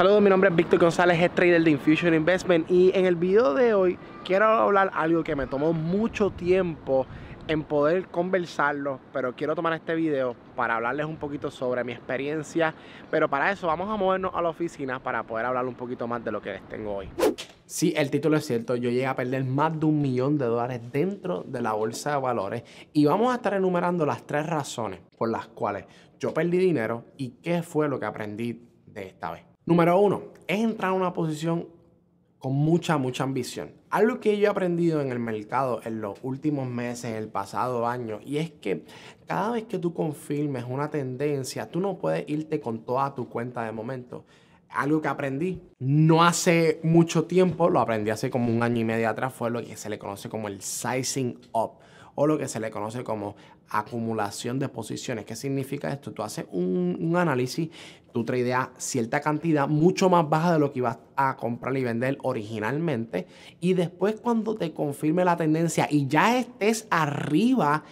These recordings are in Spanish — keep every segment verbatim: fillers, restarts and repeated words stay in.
Saludos, mi nombre es Víctor González, es trader de Infusion Investment, y en el video de hoy quiero hablar algo que me tomó mucho tiempo en poder conversarlo, pero quiero tomar este video para hablarles un poquito sobre mi experiencia, pero para eso vamos a movernos a la oficina para poder hablar un poquito más de lo que les tengo hoy. Sí, el título es cierto, yo llegué a perder más de un millón de dólares dentro de la bolsa de valores y vamos a estar enumerando las tres razones por las cuales yo perdí dinero y qué fue lo que aprendí de esta vez. Número uno, es entrar a una posición con mucha, mucha ambición. Algo que yo he aprendido en el mercado en los últimos meses, en el pasado año, y es que cada vez que tú confirmes una tendencia, tú no puedes irte con toda tu cuenta de momento. Algo que aprendí no hace mucho tiempo, lo aprendí hace como un año y medio atrás, fue lo que se le conoce como el sizing up, o lo que se le conoce como acumulación de posiciones. ¿Qué significa esto? Tú haces un, un análisis, tú tradeas cierta cantidad mucho más baja de lo que ibas a comprar y vender originalmente, y después cuando te confirme la tendencia y ya estés arriba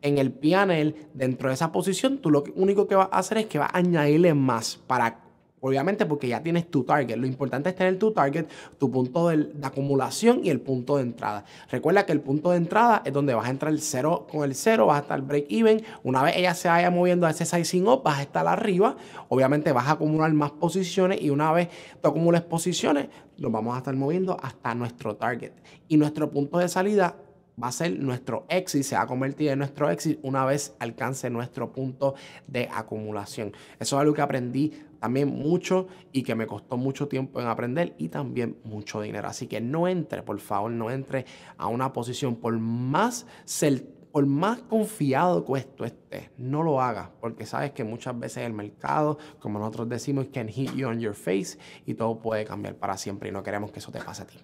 en el P and L dentro de esa posición, tú lo único que vas a hacer es que vas a añadirle más para, obviamente, porque ya tienes tu target. Lo importante es tener tu target, tu punto de, de acumulación y el punto de entrada. Recuerda que el punto de entrada es donde vas a entrar el cero con el cero, vas a estar break even. Una vez ella se vaya moviendo a ese sizing up, vas a estar arriba. Obviamente vas a acumular más posiciones y una vez tú acumules posiciones, nos vamos a estar moviendo hasta nuestro target. Y nuestro punto de salida va a ser nuestro exit, se va a convertir en nuestro exit una vez alcance nuestro punto de acumulación. Eso es algo que aprendí también mucho y que me costó mucho tiempo en aprender y también mucho dinero. Así que no entre, por favor, no entre a una posición por más certeza. Por más confiado que esto estés, no lo hagas, porque sabes que muchas veces el mercado, como nosotros decimos, can hit you on your face y todo puede cambiar para siempre y no queremos que eso te pase a ti.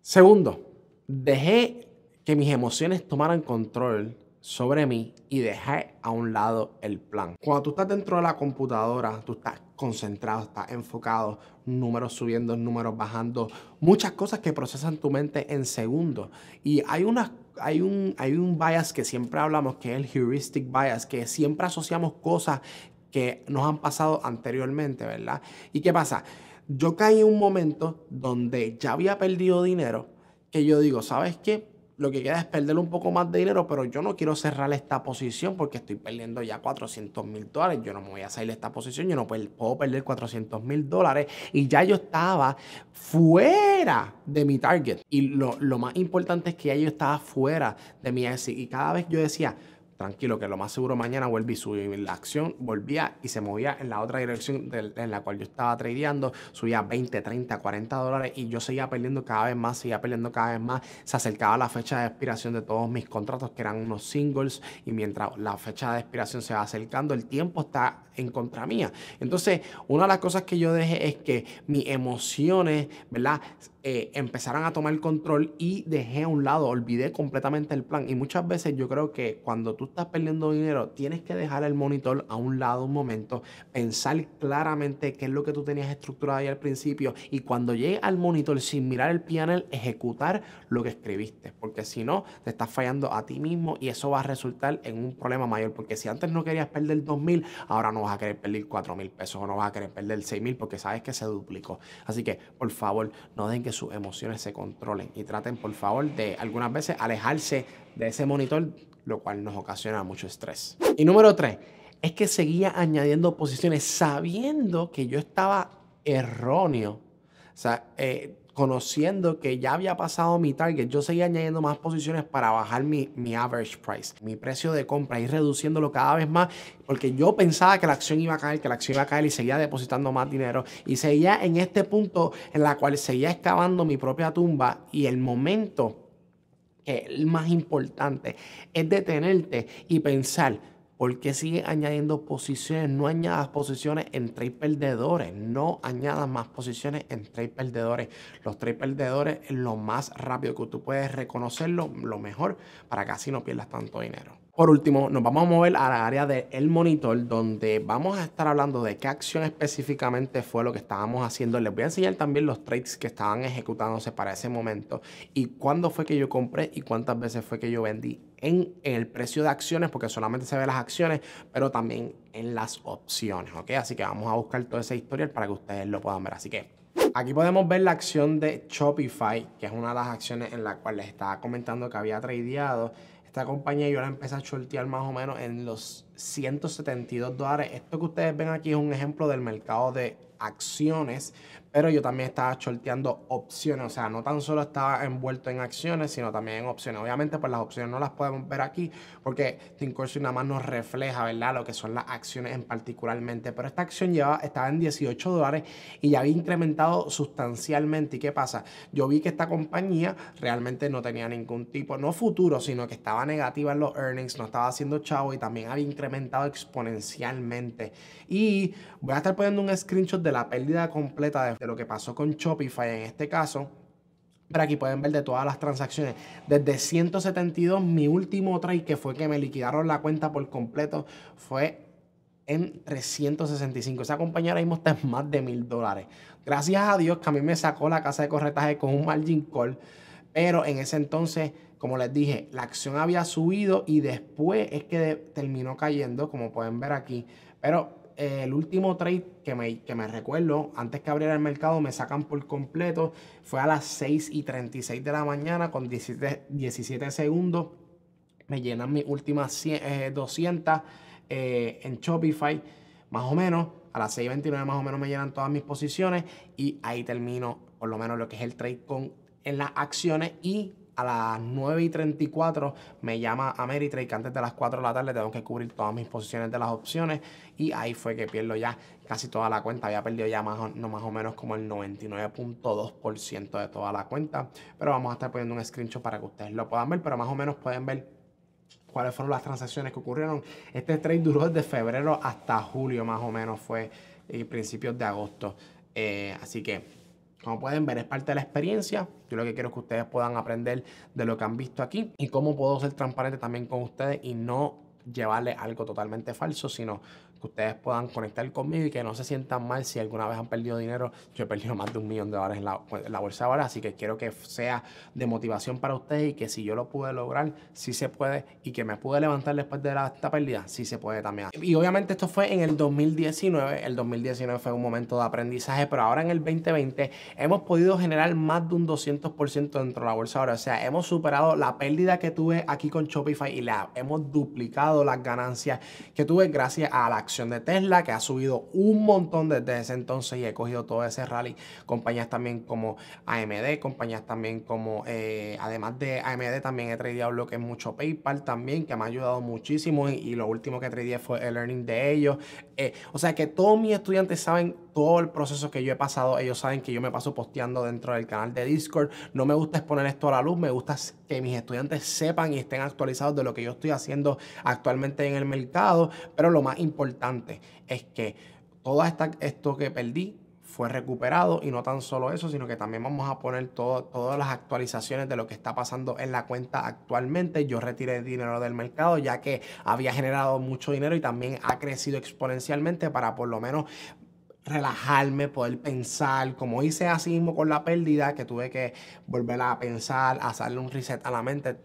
Segundo, dejé que mis emociones tomaran control sobre mí y dejé a un lado el plan. Cuando tú estás dentro de la computadora, tú estás concentrado, estás enfocado, números subiendo, números bajando, muchas cosas que procesan tu mente en segundos. Y hay, una, hay, un, hay un bias que siempre hablamos, que es el heuristic bias, que siempre asociamos cosas que nos han pasado anteriormente, ¿verdad? ¿Y qué pasa? Yo caí en un momento donde ya había perdido dinero, que yo digo, ¿sabes qué? Lo que queda es perder un poco más de dinero, pero yo no quiero cerrar esta posición porque estoy perdiendo ya cuatrocientos mil dólares. Yo no me voy a salir de esta posición, yo no puedo perder cuatrocientos mil dólares. Y ya yo estaba fuera de mi target. Y lo, lo más importante es que ya yo estaba fuera de mi exit. Y cada vez yo decía, tranquilo, que lo más seguro mañana vuelve y sube. La acción volvía y se movía en la otra dirección de, en la cual yo estaba tradeando. Subía veinte, treinta, cuarenta dólares y yo seguía perdiendo cada vez más, seguía perdiendo cada vez más. Se acercaba la fecha de expiración de todos mis contratos, que eran unos singles, y mientras la fecha de expiración se va acercando, el tiempo está en contra mía. Entonces, una de las cosas que yo dejé es que mis emociones, ¿verdad?, Eh, empezaron a tomar control y dejé a un lado, olvidé completamente el plan. Y muchas veces yo creo que cuando tú estás perdiendo dinero, tienes que dejar el monitor a un lado un momento, pensar claramente qué es lo que tú tenías estructurado ahí al principio y cuando llegue al monitor sin mirar el P and L, ejecutar lo que escribiste. Porque si no, te estás fallando a ti mismo y eso va a resultar en un problema mayor. Porque si antes no querías perder dos mil, ahora no vas a querer perder cuatro mil pesos o no vas a querer perder seis mil porque sabes que se duplicó. Así que, por favor, no dejen que sus emociones se controlen y traten, por favor, de algunas veces alejarse de ese monitor, lo cual nos ocasiona mucho estrés. Y número tres, es que seguía añadiendo posiciones sabiendo que yo estaba erróneo, o sea, eh, conociendo que ya había pasado mi target, yo seguía añadiendo más posiciones para bajar mi, mi average price, mi precio de compra, y reduciéndolo cada vez más, porque yo pensaba que la acción iba a caer, que la acción iba a caer y seguía depositando más dinero y seguía en este punto en la cual seguía excavando mi propia tumba. Y el momento que es más importante es detenerte y pensar, ¿por qué sigue añadiendo posiciones? No añadas posiciones en trade perdedores. No añadas más posiciones en trade perdedores. Los trade perdedores es lo más rápido que tú puedes reconocerlo, lo mejor, para que así no pierdas tanto dinero. Por último, nos vamos a mover a la área del monitor, donde vamos a estar hablando de qué acción específicamente fue lo que estábamos haciendo. Les voy a enseñar también los trades que estaban ejecutándose para ese momento y cuándo fue que yo compré y cuántas veces fue que yo vendí en el precio de acciones, porque solamente se ven las acciones, pero también en las opciones, ¿ok? Así que vamos a buscar todo ese historial para que ustedes lo puedan ver. Así que aquí podemos ver la acción de Shopify, que es una de las acciones en la cual les estaba comentando que había tradeado. Esta compañía yo la empecé a shortear más o menos en los ciento setenta y dos dólares. Esto que ustedes ven aquí es un ejemplo del mercado de acciones, pero yo también estaba shorteando opciones, o sea, no tan solo estaba envuelto en acciones, sino también en opciones. Obviamente, pues las opciones no las podemos ver aquí porque Thinkorswim nada más nos refleja, ¿verdad?, lo que son las acciones en particularmente, pero esta acción llevaba, estaba en dieciocho dólares y ya había incrementado sustancialmente. ¿Y qué pasa? Yo vi que esta compañía realmente no tenía ningún tipo, no futuro, sino que estaba negativa en los earnings, no estaba haciendo chavo y también había incrementado exponencialmente. Y voy a estar poniendo un screenshot de la pérdida completa de lo que pasó con Shopify en este caso. Pero aquí pueden ver de todas las transacciones. Desde ciento setenta y dos, mi último trade, que fue que me liquidaron la cuenta por completo, fue en trescientos sesenta y cinco. Esa compañía ahora mismo está en más de mil dólares. Gracias a Dios que a mí me sacó la casa de corretaje con un margin call. Pero en ese entonces, como les dije, la acción había subido y después es que terminó cayendo, como pueden ver aquí. Pero el último trade que me, que me recuerdo, antes que abriera el mercado, me sacan por completo. Fue a las seis y treinta y seis de la mañana con diecisiete segundos. Me llenan mis últimas cien, eh, doscientas eh, en Shopify, más o menos. A las seis y veintinueve más o menos me llenan todas mis posiciones. Y ahí termino, por lo menos, lo que es el trade con, en las acciones. Y a las nueve y treinta y cuatro me llama Ameritrade, que antes de las cuatro de la tarde tengo que cubrir todas mis posiciones de las opciones. Y ahí fue que pierdo ya casi toda la cuenta. Había perdido ya más o, no, más o menos como el noventa y nueve punto dos por ciento de toda la cuenta. Pero vamos a estar poniendo un screenshot para que ustedes lo puedan ver. Pero más o menos pueden ver cuáles fueron las transacciones que ocurrieron. Este trade duró desde febrero hasta julio, más o menos fue, y principios de agosto. Eh, así que, como pueden ver, es parte de la experiencia. Yo lo que quiero es que ustedes puedan aprender de lo que han visto aquí y cómo puedo ser transparente también con ustedes y no llevarles algo totalmente falso, sino que ustedes puedan conectar conmigo y que no se sientan mal si alguna vez han perdido dinero. Yo he perdido más de un millón de dólares en la, en la bolsa ahora, así que quiero que sea de motivación para ustedes y que si yo lo pude lograr, sí se puede, y que me pude levantar después de la, esta pérdida, sí se puede también. Y obviamente esto fue en el dos mil diecinueve. El dos mil diecinueve fue un momento de aprendizaje, pero ahora en el veinte veinte hemos podido generar más de un doscientos por ciento dentro de la bolsa ahora. O sea, hemos superado la pérdida que tuve aquí con Shopify y la hemos duplicado las ganancias que tuve gracias a la acción de Tesla, que ha subido un montón desde ese entonces y he cogido todo ese rally. Compañías también como A M D, compañías también como eh, además de A M D también he tradeado lo que es mucho PayPal también, que me ha ayudado muchísimo, y, y lo último que tradeé fue el earning de ellos. Eh, o sea que todos mis estudiantes saben todo el proceso que yo he pasado. Ellos saben que yo me paso posteando dentro del canal de Discord. No me gusta exponer esto a la luz, me gusta que mis estudiantes sepan y estén actualizados de lo que yo estoy haciendo actualmente en el mercado. Pero lo más importante es que todo esta, esto que perdí fue recuperado, y no tan solo eso, sino que también vamos a poner todo, todas las actualizaciones de lo que está pasando en la cuenta actualmente. Yo retiré dinero del mercado ya que había generado mucho dinero y también ha crecido exponencialmente, para por lo menos relajarme, poder pensar, como hice así mismo con la pérdida, que tuve que volver a pensar, hacerle un reset a la mente.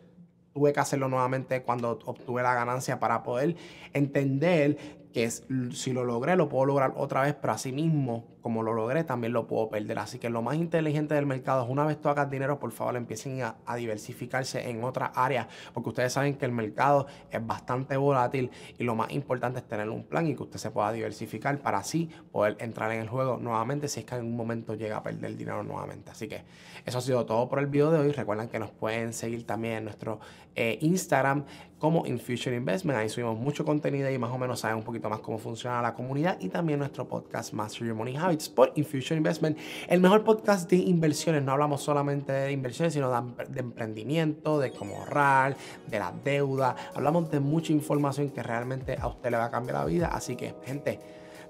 Tuve que hacerlo nuevamente cuando obtuve la ganancia para poder entender que es, si lo logré, lo puedo lograr otra vez, pero así mismo, como lo logré, también lo puedo perder. Así que lo más inteligente del mercado es, una vez tú hagas dinero, por favor, empiecen a, a diversificarse en otras áreas, porque ustedes saben que el mercado es bastante volátil y lo más importante es tener un plan y que usted se pueda diversificar para así poder entrar en el juego nuevamente si es que en algún momento llega a perder dinero nuevamente. Así que eso ha sido todo por el video de hoy. Recuerden que nos pueden seguir también en nuestro eh, Instagram como Infusion Investments. Ahí subimos mucho contenido y más o menos saben un poquito más cómo funciona la comunidad, y también nuestro podcast Master Your Money Habits por Infusion Investment, el mejor podcast de inversiones. No hablamos solamente de inversiones, sino de emprendimiento, de cómo ahorrar, de la deuda. Hablamos de mucha información que realmente a usted le va a cambiar la vida. Así que, gente,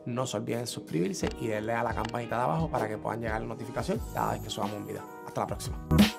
no se olviden de suscribirse y darle a la campanita de abajo para que puedan llegar la notificación cada vez que subamos un video. Hasta la próxima.